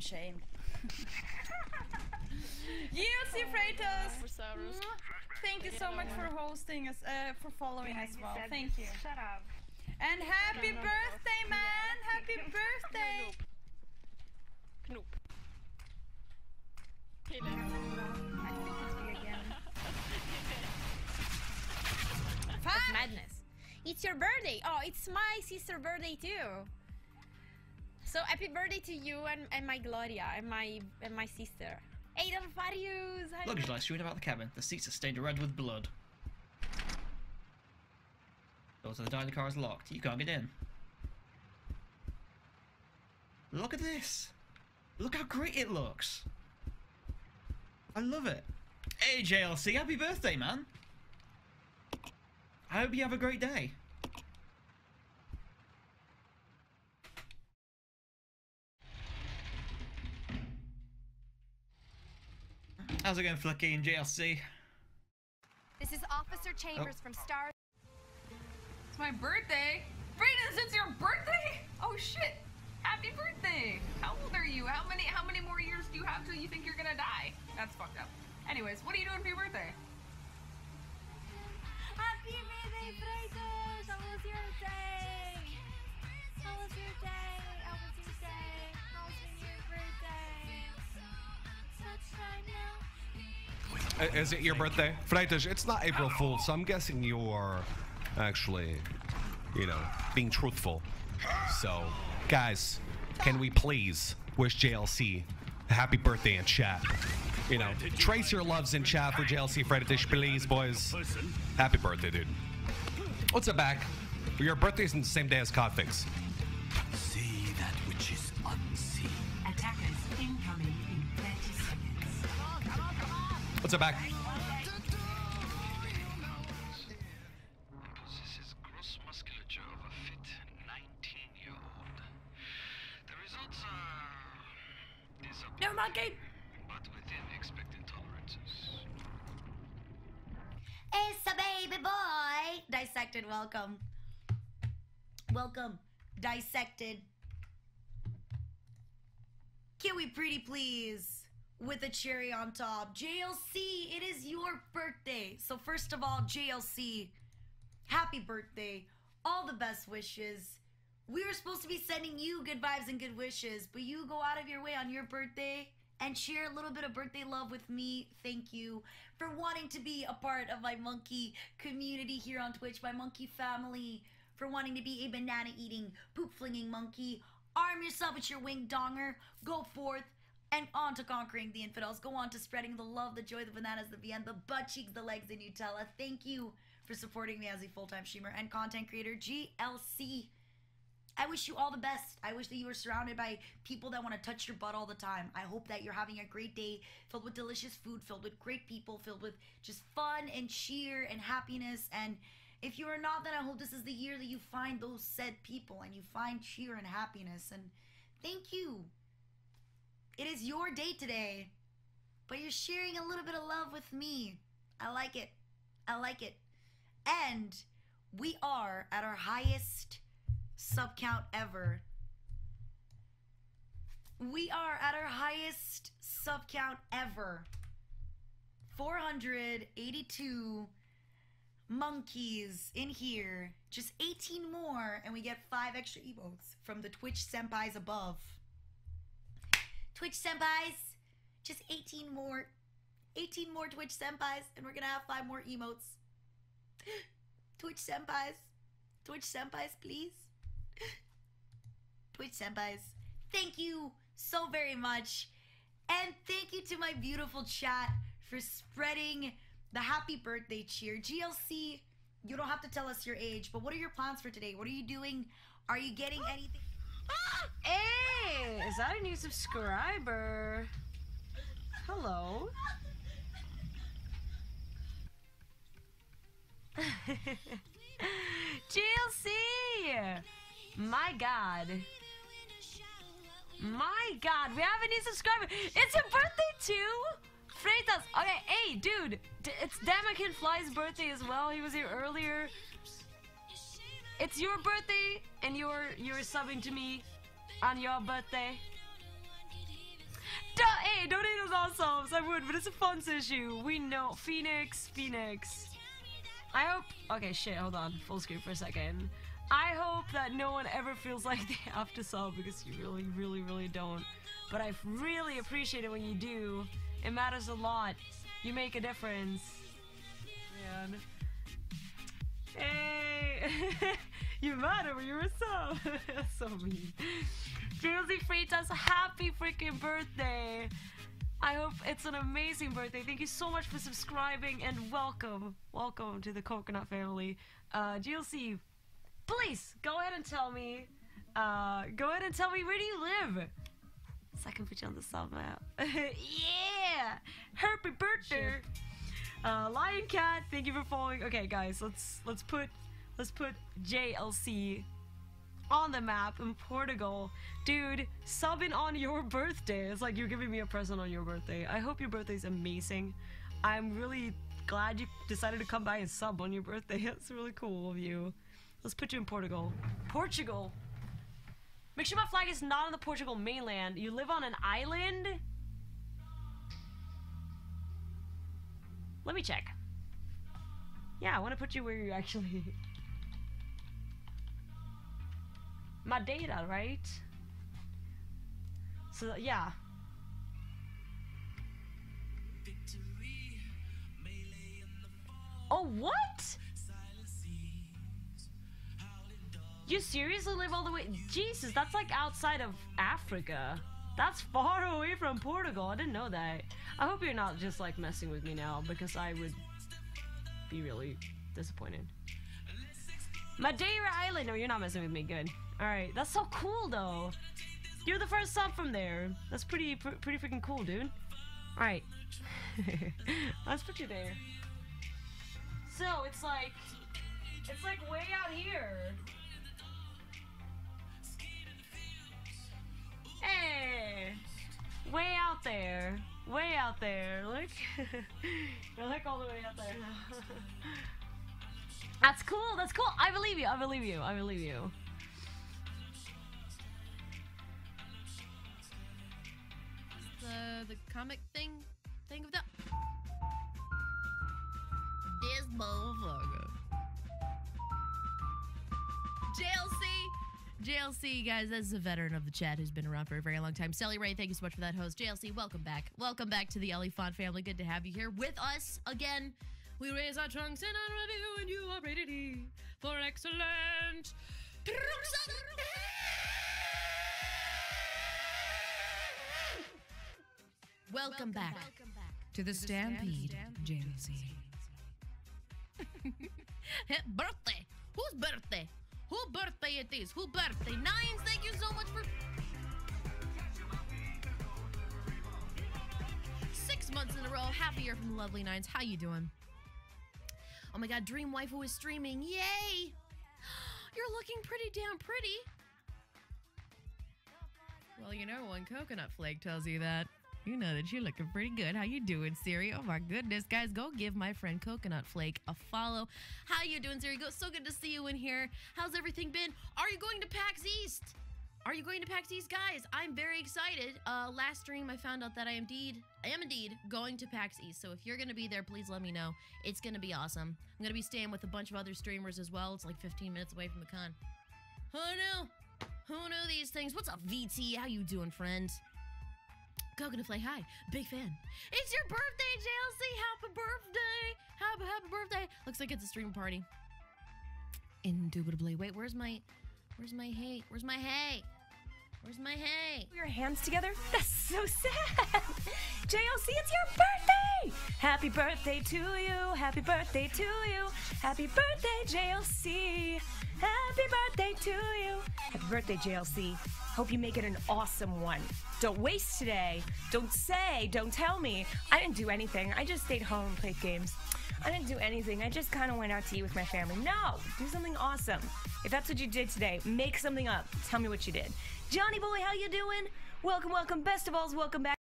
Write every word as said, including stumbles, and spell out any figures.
I'm shamed. JLCfreitas! Thank you so much for hosting us, uh, for following as well. Thank you. Shut up. And happy birthday, man! Happy birthday! Knoop. Kill him. I think it's me again. That's madness. It's your birthday! Oh, it's my sister's birthday too! So happy birthday to you and, and my Gloria and my and my sister. Adolfarius! Luggage lights strewn about the cabin. The seats are stained red with blood. Door to the dining car is locked. You can't get in. Look at this! Look how great it looks! I love it! Hey J L C, happy birthday, man! I hope you have a great day! How's it going, Flicky and J L C? This is Officer Chambers oh. from Star. It's my birthday! Freitas, it's your birthday! Oh shit! Happy birthday! How old are you? How many how many more years do you have till you think you're gonna die? That's fucked up. Anyways, what are you doing for your birthday? Happy birthday, Freitas! How was your day? How was your day? How was your day? How's been your birthday? Uh, is it your birthday? Freitas, it's not April Fool, so I'm guessing you're actually, you know, being truthful. So, guys, can we please wish J L C a happy birthday in chat? You know, trace your loves in chat for JLCfreitas, please, boys. Happy birthday, dude. What's up, back? Your birthday isn't the same day as Codfix. See that which is unseen. Attackers incoming. What's up, back? Possesses gross musculature of a fit nineteen-year-old. The results are disappointing, no monkey, but within expected tolerances. It's a baby boy. Dissected, welcome. Welcome, Dissected. Can we pretty please? With a cherry on top. J L C, it is your birthday. So first of all, J L C, happy birthday. All the best wishes. We were supposed to be sending you good vibes and good wishes, but you go out of your way on your birthday and share a little bit of birthday love with me. Thank you for wanting to be a part of my monkey community here on Twitch, my monkey family, for wanting to be a banana-eating, poop-flinging monkey. Arm yourself with your wing donger. Go forth. And on to conquering the infidels. Go on to spreading the love, the joy, the bananas, the Vienna, the butt cheeks, the legs, and Nutella. Thank you for supporting me as a full-time streamer and content creator, J L C. I wish you all the best. I wish that you were surrounded by people that want to touch your butt all the time. I hope that you're having a great day filled with delicious food, filled with great people, filled with just fun and cheer and happiness. And if you are not, then I hope this is the year that you find those said people and you find cheer and happiness. And thank you. It is your day today, but you're sharing a little bit of love with me. I like it. I like it. And we are at our highest sub count ever. We are at our highest sub count ever. four hundred eighty-two monkeys in here. Just eighteen more, and we get five extra emotes from the Twitch senpais above. Twitch senpais, just eighteen more, eighteen more Twitch senpais, and we're gonna have five more emotes. Twitch senpais, Twitch senpais, please. Twitch senpais, thank you so very much. And thank you to my beautiful chat for spreading the happy birthday cheer. J L C, you don't have to tell us your age, but what are your plans for today? What are you doing? Are you getting anything? Hey, is that a new subscriber? Hello. J L C! My god. My god, we have a new subscriber. It's her birthday too? Freitas. Okay, hey, dude. It's Damakin Fly's birthday as well. He was here earlier. It's your birthday, and you're you're subbing to me on your birthday. would, but it's a funds issue. We know. Phoenix, Phoenix. I hope... Okay, shit, hold on. Full screen for a second. I hope that no one ever feels like they have to sell, because you really, really, really don't. But I really appreciate it when you do. It matters a lot. You make a difference. Man. Hey! You matter when you're a sub. That's so mean. JLCfreitas, happy freaking birthday! I hope it's an amazing birthday. Thank you so much for subscribing, and welcome, welcome to the Coconut family. Uh, J L C, please go ahead and tell me. Uh, go ahead and tell me, where do you live? So I can put you on the sub map. Yeah, happy birthday. Uh, Lion Cat, thank you for following. Okay, guys, let's let's put let's put J L C on the map in Portugal. Dude, subbing on your birthday. It's like you're giving me a present on your birthday. I hope your birthday's amazing. I'm really glad you decided to come by and sub on your birthday. That's really cool of you. Let's put you in Portugal. Portugal! Make sure my flag is not on the Portugal mainland. You live on an island? Let me check. Yeah, I want to put you where you actually... Madeira, right? So, yeah. Oh, what? You seriously live all the way? Jesus, that's like outside of Africa. That's far away from Portugal. I didn't know that. I hope you're not just like messing with me now, because I would be really disappointed. Madeira Island. No, you're not messing with me. Good. All right. That's so cool, though. You're the first sub from there. That's pretty, pr pretty freaking cool, dude. All right. Let's put you there. So it's like, it's like way out here. Hey, way out there, way out there. Look, you're like all the way out there. That's cool, that's cool. I believe you, I believe you, I believe you. The, the comic thing? Thing of the... This motherfucker. J L C! J L C, guys, this is a veteran of the chat who's been around for a very long time. Sally Ray, thank you so much for that host. J L C, welcome back. Welcome back to the Elefant family. Good to have you here with us again. We raise our trunks and are ready when you are ready for excellent trunks. Welcome back, welcome back to the, to the Stampede, Stampede. J L C. Birthday. Whose birthday? Whose birthday it is? Whose birthday? Nines, thank you so much for... Six months in a row. Happy year from the lovely Nines. How you doing? Oh my god, Dream Waifu is streaming. Yay! You're looking pretty damn pretty. Well, you know, when Coconut Flake tells you that, you know that you're looking pretty good. How you doing, Siri? Oh my goodness, guys, go give my friend Coconut Flake a follow. How you doing, Siri? Go, so good to see you in here. How's everything been? Are you going to PAX East? Are you going to PAX East? Guys, I'm very excited. Uh, last stream, I found out that I am indeed, I am indeed going to PAX East. So if you're going to be there, please let me know. It's going to be awesome. I'm going to be staying with a bunch of other streamers as well. It's like fifteen minutes away from the con. Who knew? Who knew these things? What's up, V T? How you doing, friend? Coconut Flake, hi. Big fan. It's your birthday, J L C. Happy birthday. Happy, happy birthday. Looks like it's a stream party. Indubitably. Wait, where's my... Where's my hay? Where's my hay? Where's my hay? Your hands together? That's so sad. J L C, it's your birthday! Happy birthday to you. Happy birthday to you. Happy birthday, J L C. Happy birthday to you. Happy birthday, J L C. Hope you make it an awesome one. Don't waste today. Don't say, don't tell me. I didn't do anything. I just stayed home and played games. I didn't do anything. I just kind of went out to eat with my family. No, do something awesome. If that's what you did today, make something up. Tell me what you did. Johnny boy, how you doing? Welcome, welcome. Best of alls, welcome back.